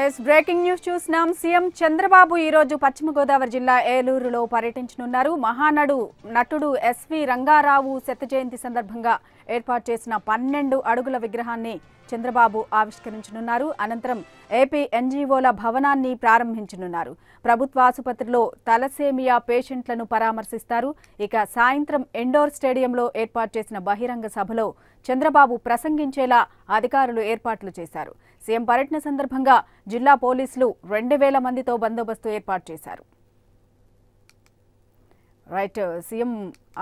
As breaking news చూస్తున్నాం CM Chandrababu ఈ రోజు పశ్చిమ గోదావరి జిల్లా ఏలూరులో పర్యటించనున్నారు మహానడు నటుడు ఎస్వి రంగారావు శత జయంతి సందర్భంగా ఏర్పాటు చేసిన 12 అడుగుల విగ్రహాన్ని చంద్రబాబు ఆవిష్కరించనున్నారు అనంతరం ఏపీ ఎన్జీఓల భవనాన్ని ప్రారంభించనున్నారు ప్రభుత్వ ఆసుపత్రిలో తలసేమియా పేషెంట్లను పరామర్శిస్తారు ఇక సాయంత్రం ఇండోర్ స్టేడియంలో ఏర్పాటు చేసిన బహిరంగ సభలో చంద్రబాబు ప్రసంగించేలా అధికారులు ఏర్పాట్లు చేశారు సీఎం పర్యటన సందర్భంగా జిల్లా పోలీసులు 2000 మందితో బందోబస్తు ఏర్పాటు చేశారు రైట్ సీఎం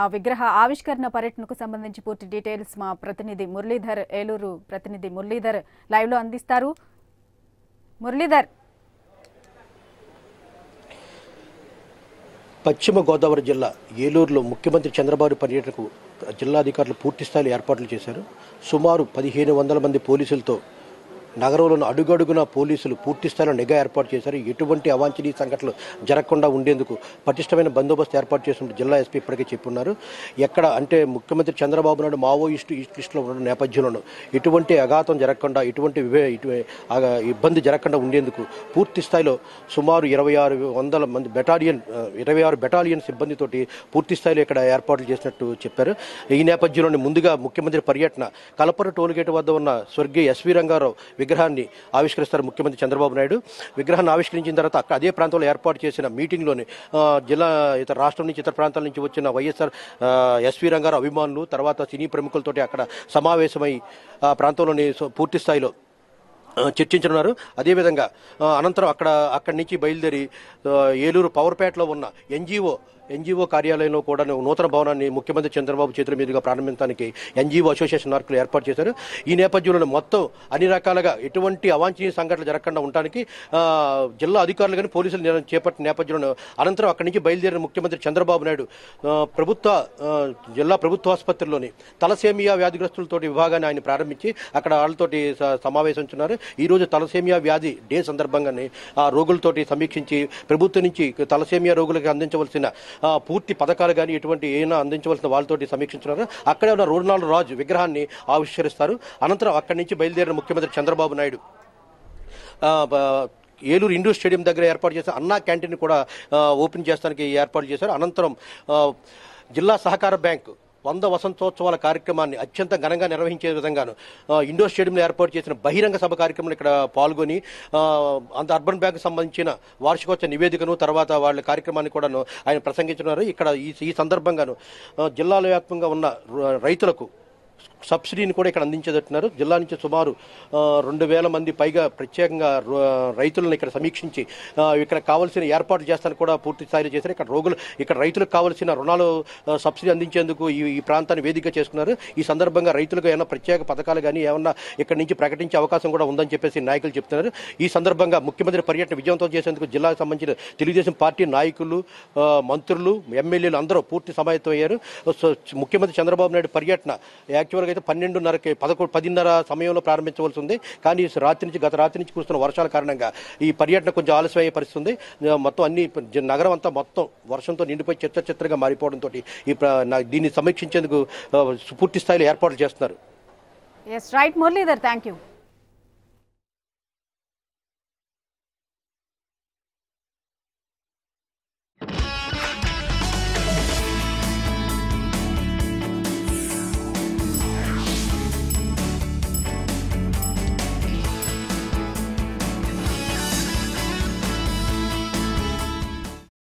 ఆ విగ్రహ ఆవిష్కరణ పర్యటనకు సంబంధించి పూర్తి డీటెయిల్స్ మా ప్రతినిధి మురళీధర్ ఏలూరు ప్రతినిధి మురళీధర్ లైవ్ లో అందిస్తారు మురళీధర్ పశ్చిమ గోదావరి జిల్లా ఏలూరులో ముఖ్యమంత్రి చంద్రబాబు పర్యటనకు జిల్లాధికారులు పూర్తి స్థాయి ఏర్పాట్లు చేశారు సుమారు 1500 మంది పోలీసులతో నగరంలోని అడుగడుగునా పోలీసులు పూర్తి స్థాయిలో నిఘా ఏర్పాటు చేశారు ఎటువంటి అవాంఛనీయ సంఘటనలు జరగకుండా ఉండేందుకు పటిష్టమైన బందోబస్తు ఏర్పాటు చేసినట్టు జిల్లా ఎస్పీ ఇప్పటికే చెప్పున్నారు ఎక్కడ అంటే ముఖ్యమంత్రి చంద్రబాబు నాయుడు మావోయిస్టు ఈస్ట్ లిస్టులో ఉన్న నేపథ్యంలోనూ ఎటువంటి అఘాతం జరగకుండా ఎటువంటి ఇబ్బంది జరగకుండా ఉండేందుకు పూర్తి స్థాయిలో సుమారు 2600 మంది బెటాలియన్ 26 బెటాలియన్ సిబ్బందితోటి పూర్తి స్థాయిలో ఇక్కడ ఏర్పాట్లు చేసినట్టు చెప్పారు ఈ నేపథ్యంలోనే ముందుగా ముఖ్యమంత్రి పర్యటన కలపర టోల్గేట్ వద్ద ఉన్న స్వర్గీయ ఎస్వి రంగారావు విగ్రహాన్ని ఆవిష్కరిస్తారు ముఖ్యమంత్రి చంద్రబాబు నాయుడు విగ్రహాన్ని ఆవిష్కరించిన తర్వాత అదే ప్రాంతంలో ఏర్పాటు చేసిన మీటింగ్లోని జిల్లా ఇతర రాష్ట్రం నుంచి ఇతర ప్రాంతాల నుంచి వచ్చిన వైఎస్ఆర్ ఎస్వి రంగారావు అభిమానులు తర్వాత సినీ ప్రముఖులతోటి అక్కడ సమావేశమై ఆ ప్రాంతంలోని పూర్తి స్థాయిలో చర్చించనున్నారు అదేవిధంగా అనంతరం అక్కడి నుంచి బయలుదేరి ఏలూరు పవర్పేటలో ఉన్న ఎన్జీఓ కార్యాలయంలో కూడా నూతన భవనాన్ని ముఖ్యమంత్రి చంద్రబాబు చేతుల మీదుగా ప్రారంభించడానికి ఎన్జీఓ అసోసియేషన్ నాయకులు ఏర్పాటు చేశారు ఈ నేపథ్యంలో మొత్తం అన్ని రకాలుగా ఎటువంటి అవాంఛనీయ సంఘటనలు జరగకుండా ఉండడానికి జిల్లా అధికారులు కానీ పోలీసులు చేపట్టిన నేపథ్యంలో అనంతరం అక్కడి నుంచి బయలుదేరిన ముఖ్యమంత్రి చంద్రబాబు నాయుడు జిల్లా ప్రభుత్వ ఆసుపత్రిలోని తలసేమియా వ్యాధిగ్రస్తులతో విభాగాన్ని ఆయన ప్రారంభించి అక్కడ వాళ్ళతోటి సమావేశించున్నారు ఈరోజు తలసేమియా వ్యాధి డే సందర్భంగానే ఆ రోగులతోటి సమీక్షించి ప్రభుత్వం నుంచి తలసేమియా రోగులకు అందించవలసిన పూర్తి పథకాలు కానీ ఎటువంటి ఏమైనా అందించవలసిన వాళ్ళతోటి సమీక్షించున్నారు అక్కడే ఉన్న రోనాల్డ్ రాజ్ విగ్రహాన్ని ఆవిష్కరిస్తారు అనంతరం అక్కడి నుంచి బయలుదేరిన ముఖ్యమంత్రి చంద్రబాబు నాయుడు ఏలూరు ఇండోర్ స్టేడియం దగ్గర ఏర్పాటు చేసిన అన్నా క్యాంటీన్ కూడా ఓపెన్ చేయడానికి ఏర్పాటు చేశారు అనంతరం జిల్లా సహకార బ్యాంకు 100 వసంతోత్సవాల కార్యక్రమాన్ని అత్యంత ఘనంగా నిర్వహించే విధంగాను ఇండోర్ స్టేడియంలో ఏర్పాటు చేసిన బహిరంగ సభ కార్యక్రమంలో ఇక్కడ పాల్గొని అంత అర్బన్ బ్యాంకు సంబంధించిన వార్షికోత్సవ నివేదికను తర్వాత వాళ్ళ కార్యక్రమాన్ని కూడాను ఆయన ప్రసంగించున్నారు ఇక్కడ ఈ సందర్భంగాను జిల్లాలో వ్యాప్తంగా ఉన్న రైతులకు సబ్సిడీని కూడా ఇక్కడ అందించేటట్టున్నారు జిల్లా నుంచి సుమారు 2000 మంది పైగా ప్రత్యేకంగా రైతులను ఇక్కడ సమీక్షించి ఇక్కడ కావాల్సిన ఏర్పాట్లు చేస్తానని కూడా పూర్తి స్థాయిలో చేశారు ఇక్కడ రైతులకు కావాల్సిన రుణాలు సబ్సిడీ అందించేందుకు ఈ ప్రాంతాన్ని వేదిక చేసుకున్నారు ఈ సందర్భంగా రైతులకు ఏమైనా ప్రత్యేక పథకాలు కానీ ఏమన్నా ఇక్కడ నుంచి ప్రకటించే అవకాశం కూడా ఉందని చెప్పేసి నాయకులు చెప్తున్నారు ఈ సందర్భంగా ముఖ్యమంత్రి పర్యటన విజయవంతం చేసేందుకు జిల్లాకు సంబంధించిన తెలుగుదేశం పార్టీ నాయకులు మంత్రులు ఎమ్మెల్యేలు అందరూ పూర్తి సమాయత్తమయ్యారు ముఖ్యమంత్రి చంద్రబాబు నాయుడు పర్యటన యాక్చువల్గా అయితే 10:30 సమయంలో ప్రారంభించవలసి ఉంది కానీ గత రాత్రి నుంచి కురుస్తున్న వర్షాల కారణంగా ఈ పర్యటన కొంచెం ఆలస్యం అయ్యే పరిస్థితి ఉంది మొత్తం అన్ని నగరం అంతా మొత్తం వర్షంతో నిండిపోయి చిత్రగా మారిపోవడంతో ఈ దీన్ని సమీక్షించేందుకు పూర్తి స్థాయిలో ఏర్పాట్లు చేస్తున్నారు